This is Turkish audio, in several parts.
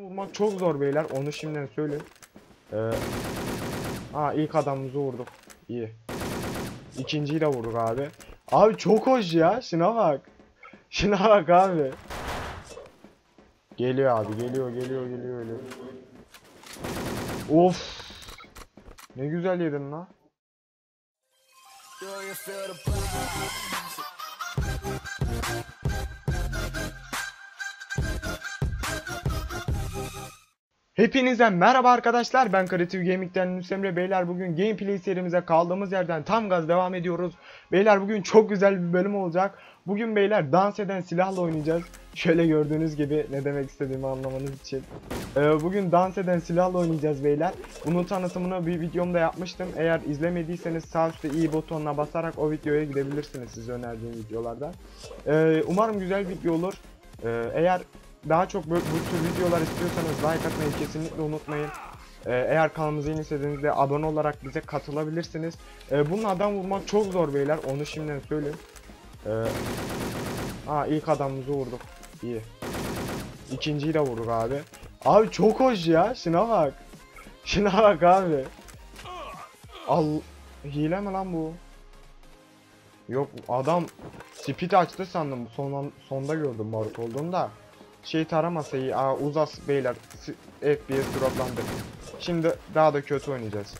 vurmak çok zor beyler, onu şimdiden söyleyeyim. İlk adamımızı vurduk. İyi. İkinciyi de vurduk abi. Abi çok hoş ya, şuna bak. Şuna bak abi. Geliyor abi, geliyor. Of. Ne güzel yedin lan. Hepinize merhaba arkadaşlar, ben Creative Gaming'den Müsemre. Beyler bugün gameplay serimize kaldığımız yerden tam gaz devam ediyoruz. Beyler bugün çok güzel bir bölüm olacak. Bugün beyler dans eden silahla oynayacağız. Şöyle gördüğünüz gibi, ne demek istediğimi anlamanız için. Bugün dans eden silahla oynayacağız beyler. Bunun tanıtımını bir videomda yapmıştım. Eğer izlemediyseniz sağ üstte i butonuna basarak o videoya gidebilirsiniz, size önerdiğim videolardan. Umarım güzel video olur. Eğer daha çok bu tür videolar istiyorsanız like atmayı kesinlikle unutmayın. Eğer kanalımıza yeni iseniz de abone olarak bize katılabilirsiniz. Bunun adam vurmak çok zor beyler, onu şimdiden söyleyeyim. İlk adamımızı vurduk. İyi. İkinciyi de vurduk abi. Abi çok hoş ya, şuna bak. Şuna bak abi. Hile mi lan bu? Yok, adam speed açtı sandım. Sonda gördüm mark olduğunda. Şey taramasa iyi. Uzas beyler. FPS droplandı. Şimdi daha da kötü oynayacağız.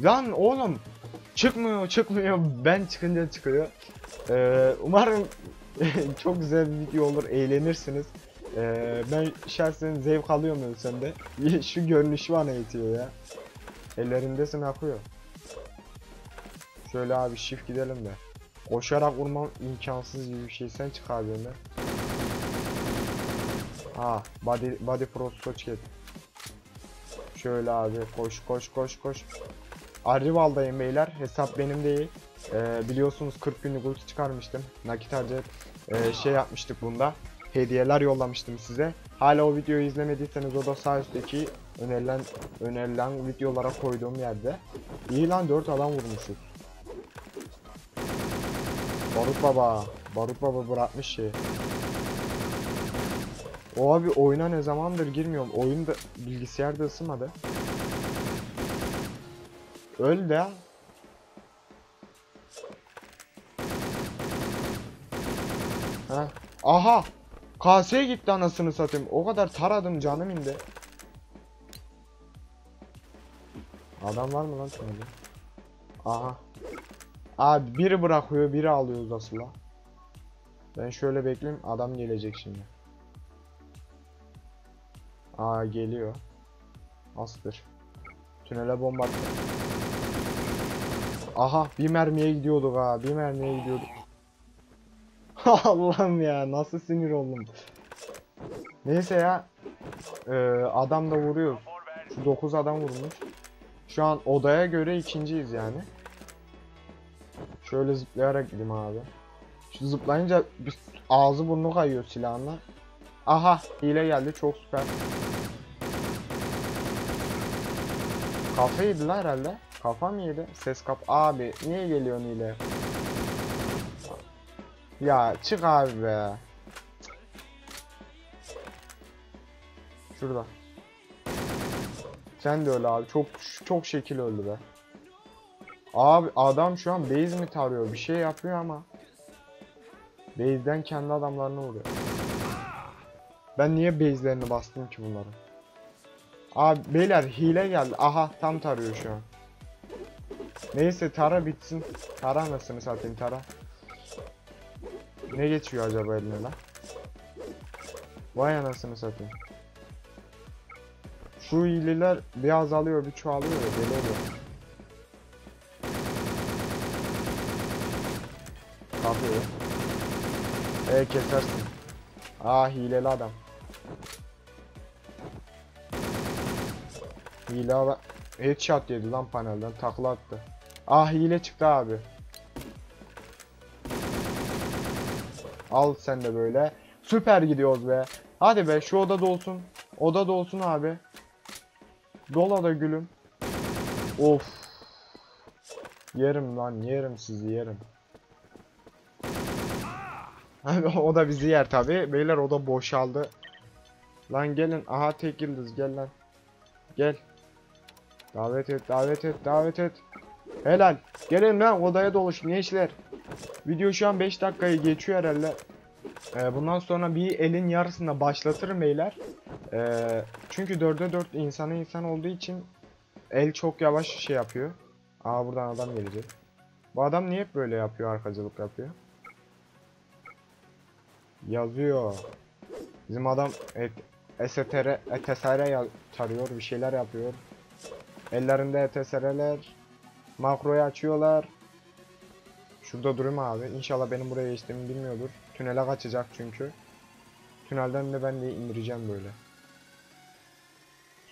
Lan oğlum. Çıkmıyor. Ben çıkınca çıkıyor. Umarım çok güzel bir video olur. Eğlenirsiniz. Ben şahsen zevk alıyorum sende. Şu görünüşü bana yetiyor ya. Ellerindesin akıyor. Şöyle abi shift gidelim de. Koşarak vurmam imkansız gibi bir şey. Sen çık abi önden. Body pro socket. Şöyle abi koş. Arrival'dayım beyler, hesap benim değil. Biliyorsunuz 40 günlük ulti çıkarmıştım. Nakit harcayıp şey yapmıştık bunda. Hediyeler yollamıştım size. Hala o videoyu izlemediyseniz o da sağ üstteki önerilen videolara koyduğum yerde. İyi lan, 4 adam vurmuşuz. Barut baba bırakmış şeyi. O abi oyuna ne zamandır girmiyorum. Oyun da bilgisayarda ısınmadı. Öl de. Aha. Kaseye gitti anasını satayım. O kadar taradım, canım indi. Adam var mı lan şimdi? Aha. Abi biri bırakıyor, biri alıyoruz asla. Ben şöyle bekleyeyim, adam gelecek şimdi. Geliyor. Astır. Tünele bomba attı. Aha, bir mermiye gidiyorduk ha. Allah'ım ya, nasıl sinir oldum. Neyse ya. Adam da vuruyor. Şu 9 adam vurmuş. Şu an odaya göre ikinciyiz yani. Şöyle zıplayarak gideyim abi. Şu zıplayınca ağzı burnu kayıyor silahla. Aha, hile geldi, çok süper. Kafa yedi lan herhalde. Kafa mı yedi? Ses kap. Abi niye geliyorsun hile? Ya çık abi be. Şurada. Sen de öyle abi. Çok şekil öldü be. Abi adam şu an base mi tarıyor? Bir şey yapıyor ama. Base'den kendi adamlarına vuruyor. Ben niye base'lerini bastım ki bunları? Abi beyler hile geldi. Aha, tam tarıyor şu an. Neyse, tara bitsin. Tara nasıl satayım, tara. Ne geçiyor acaba eline lan? Vay anasını satayım. Şu hileler bir azalıyor, bir çoğalıyor ya, deli oluyor. Kapıyı. Kesersin. Hileli adam. Hile adam. Headshot yedi lan panelden, takla attı. Hile çıktı abi. Al sen de böyle. Süper gidiyoruz be. Hadi be, şu oda dolsun. Oda dolsun abi. Dola da gülüm. Of. Yerim lan, yerim sizi, yerim. Abi o da bizi yer tabi. Beyler o da boşaldı. Lan gelin. Aha tek yıldız gel lan. Gel. Davet et, davet et, davet et. Helal. Gelin lan odaya doluş gençler. Video şu an 5 dakikayı geçiyor herhalde. Bundan sonra bir elin yarısında başlatırım beyler. Çünkü 4'e 4 insana insan olduğu için el çok yavaş şey yapıyor. Aa buradan adam gelecek. Bu adam niye hep böyle yapıyor, arkacılık yapıyor? Yazıyor. Bizim adam ETSR tarıyor, bir şeyler yapıyor. Ellerinde ETSR'ler. Makroyu açıyorlar. Şurada durayım abi. İnşallah benim buraya geçtiğimi bilmiyordur. Tünele kaçacak çünkü. Tünelden de ben de indireceğim böyle.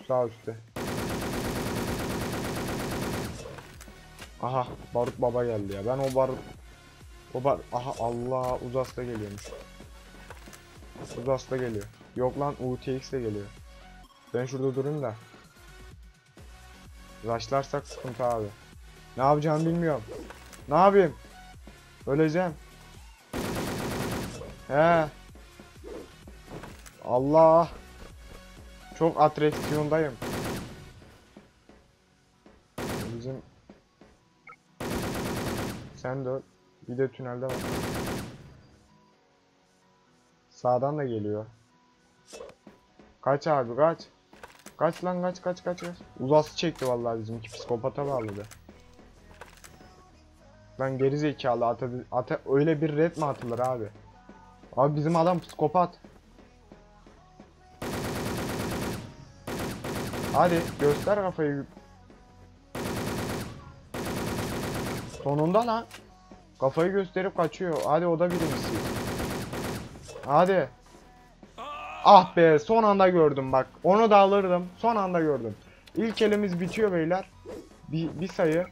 Sağ üstte. Aha barut baba geldi ya. Ben o barut. Aha Allah uzasla geliyormuş. Uzasla geliyor. Yok lan UTX de geliyor. Ben şurada durayım da. Rushlarsak sıkıntı abi. Ne yapacağımı bilmiyorum. Ne yapayım? Öleceğim. He. Allah. Çok atraksiyondayım. Bizim. Sen de öl. Bir de tünelde var. Sağdan da geliyor. Kaç abi kaç. Kaç lan kaç kaç kaç. Uzası çekti vallahi bizimki, psikopata bağladı. Lan geri zekalı öyle bir red mi atılır abi? Abi bizim adam psikopat. Hadi göster kafayı. Sonunda lan. Kafayı gösterip kaçıyor. Hadi o da birincisi. Hadi. Ah be son anda gördüm bak. Onu da alırdım. Son anda gördüm. İlk elimiz bitiyor beyler. Bir sayı.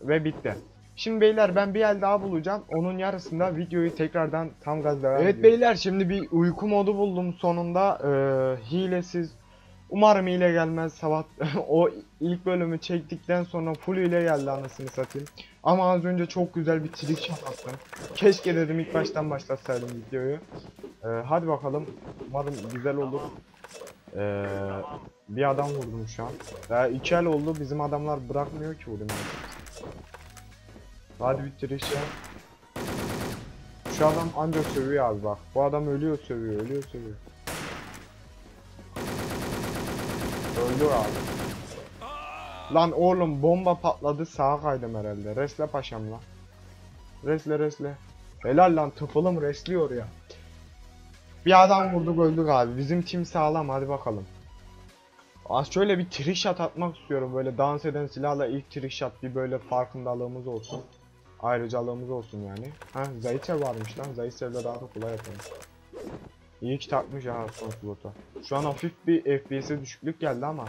Ve bitti. Şimdi beyler ben bir el daha bulacağım. Onun yarısında videoyu tekrardan tam gaz devam ediyorum. Evet beyler şimdi bir uyku modu buldum sonunda. Hilesiz. Umarım hile gelmez. Sabah o ilk bölümü çektikten sonra full hile geldi anasını satayım. Ama az önce çok güzel bir trick shot attım. Keşke dedim ilk baştan başlatsaydım videoyu. Hadi bakalım. Umarım güzel olur. Bir adam vurdum şu an. Ya iki el oldu, bizim adamlar bırakmıyor ki vurayım. Hadi bitir işe. Şu adam ancak sövüyor abi bak. Bu adam ölüyor sövüyor, ölüyor sövüyor. Öldü abi. Lan oğlum bomba patladı, sağa kaydım herhalde. Resle paşam lan. Resle resle. Helal lan tıpılım resliyor ya. Bir adam vurduk öldük abi. Bizim tim sağlam, hadi bakalım. Az şöyle bir trick shot atmak istiyorum. Böyle dans eden silahla ilk trick shot, bir böyle farkındalığımız olsun. Ayrıcalığımız olsun yani. Ha Zaytsev varmış lan. Zaytsev'le daha da kolay yapalım. İyi ki takmış ya son slota. Şu an hafif bir FPS'e düşüklük geldi ama.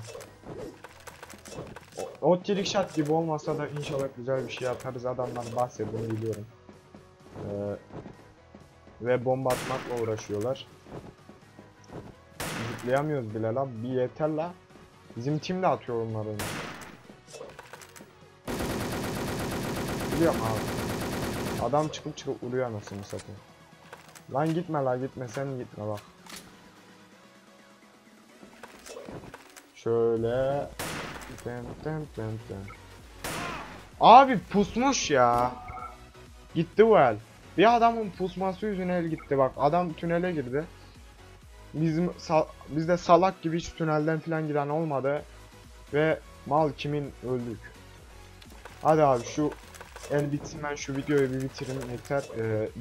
O trick shot gibi olmasa da inşallah güzel bir şey yaparız. Adamlar bahsettiğini biliyorum. Ve bomba atmakla uğraşıyorlar. Zıplayamıyoruz bile la. Bir yeter la. Bizim tim de atıyor onları. Biliyorum abi. Adam çıkıp vuruyor anasını satayım. Lan gitme la gitme, sen gitme bak. Şöyle. Abi pusmuş ya. Gitti bu el. Bir adamın pusması yüzüne el gitti bak. Adam tünele girdi. Bizde salak gibi hiç tünelden falan giren olmadı. Ve mal kimin öldük. Hadi abi şu el bitsin, ben şu videoyu bir bitireyim yeter.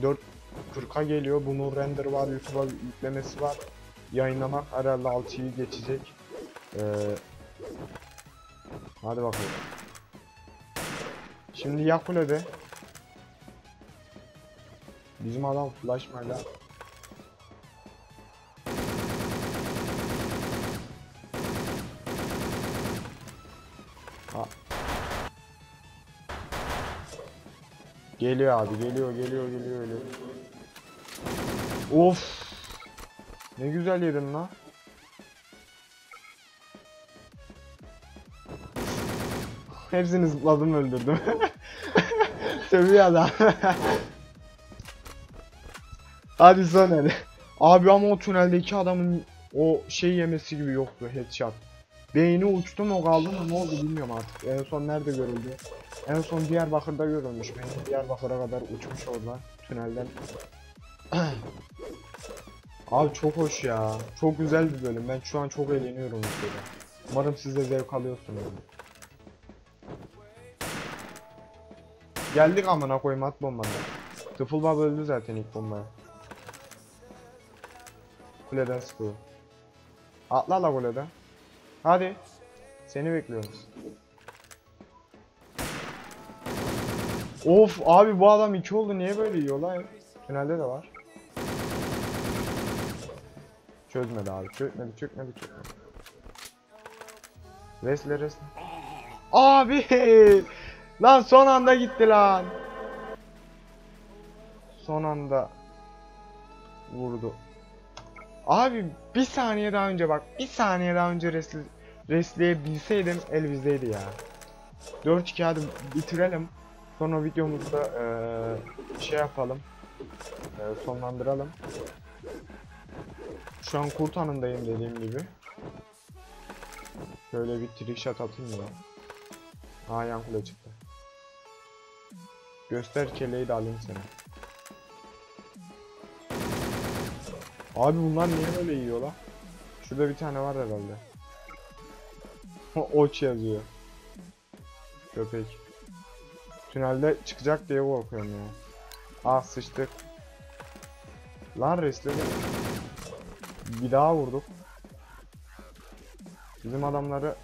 4.40'a geliyor. Bunun render var, YouTube'a yüklemesi var. Yayınlamak herhalde 6'yı geçecek. Hadi bakalım. Şimdi Yakule'de. Bizim adam flashmayla. Geliyor abi, geliyor öyle. Of! Ne güzel yedin lan. Hepsini zıpladım öldürdüm. Seviyor adam. Hadi sen hadi. Abi ama o tüneldeki adamın o şey yemesi gibi yoktu, headshot. Beyni uçtu mu kaldı mı ne oldu bilmiyorum artık. En son nerede görüldü? En son Diyarbakır'da görülmüş. Beyni Diyarbakır'a kadar uçmuş orada tünelden. Abi çok hoş ya. Çok güzel bir bölüm. Ben şu an çok eğleniyorum. Umarım siz de zevk alıyorsunuz. Geldik amına koyma, at bombanı. Tıfıl baba öldü zaten ilk bombaya. Kuleden sıkıyor. Atla la kuleden. Hadi. Seni bekliyoruz. Of abi bu adam 2 oldu, niye böyle yiyor lan? Tünelde de var. Çözmedi abi, çökmedi. Resle. Abi! Lan son anda gitti lan. Son anda vurdu. Abi bir saniye daha önce bak, bir saniye daha önce resleyebilseydim el bizdeydi ya. 4-2 hadi bitirelim. Sonra videomuzda şey yapalım. Sonlandıralım. Şu an kurt anındayım dediğim gibi. Şöyle bir trickshot atayım ya. Aa yan kule çıktı. Göster keleyi de alayım sana. Abi bunlar niye böyle yiyor la? Şurada bir tane var herhalde. Oç yazıyor. Köpek. Tünelde çıkacak diye korkuyorum ya. Ah sıçtık. Lan resli. Bir daha vurduk. Bizim adamları.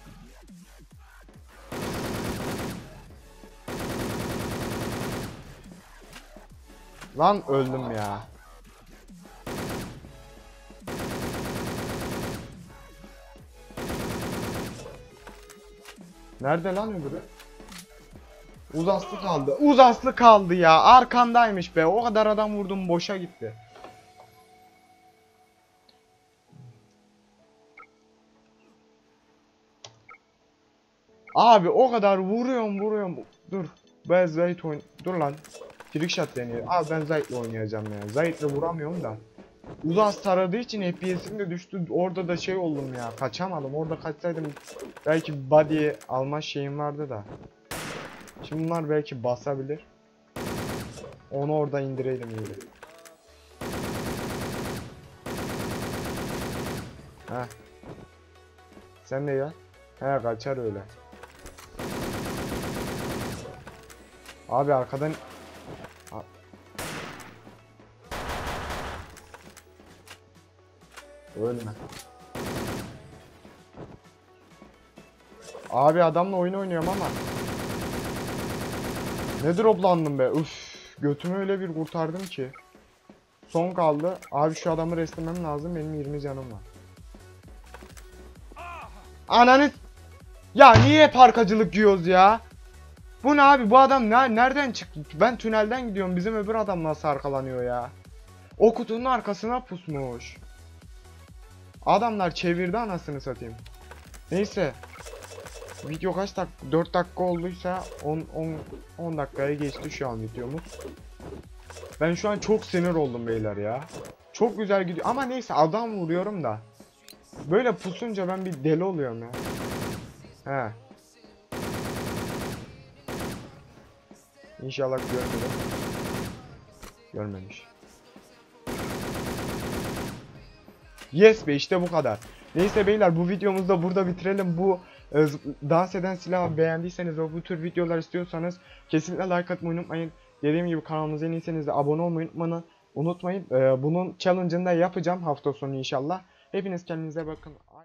Lan öldüm ya. Nerede lan öbürü? Uzaslı kaldı. Uzaslı kaldı ya. Arkandaymış be. O kadar adam vurdum boşa gitti. Abi o kadar vuruyorum. Dur. Ben Zayt oyun. Dur lan. Trickshot deniyor. Abi ben Zayt'le oynayacağım ya. Zayt'le vuramıyorum da. Uzas taradığı için FPS'im de düştü. Orada da şey oldum ya. Kaçamadım. Orada kaçsaydım belki body'ye alma şeyim vardı da. Şimdi bunlar belki basabilir. Onu orada indireydim gibi. Heh. Sen de gel. He kaçar öyle. Abi arkadan... Ölme. Abi adamla oyun oynuyorum ama. Ne droplandım be. Üf, götümü öyle bir kurtardım ki. Son kaldı. Abi şu adamı reslemem lazım. Benim 20 canım var. Ananı. Ya niye parkacılık yiyoruz ya? Bu ne abi? Bu adam nereden çıktı? Ben tünelden gidiyorum. Bizim öbür adam nasıl arkalanıyor ya? O kutunun arkasına pusmuş. Adamlar çevirdi anasını satayım. Neyse. Video kaç dakika? 4 dakika olduysa 10 dakikaya geçti şu an videomuz. Ben şu an çok sinir oldum beyler ya. Çok güzel gidiyor ama neyse adam vuruyorum da. Böyle pusunca ben bir deli oluyorum ya. He. İnşallah görmedi. Görmemiş. Yes be, işte bu kadar. Neyse beyler, bu videomuzu da burada bitirelim. Bu dans eden silahı beğendiyseniz ve bu tür videolar istiyorsanız kesinlikle like atmayı unutmayın. Dediğim gibi kanalımıza yeniyseniz de abone olmayı unutmayın. Bunun challenge'ını da yapacağım hafta sonu inşallah. Hepiniz kendinize bakın.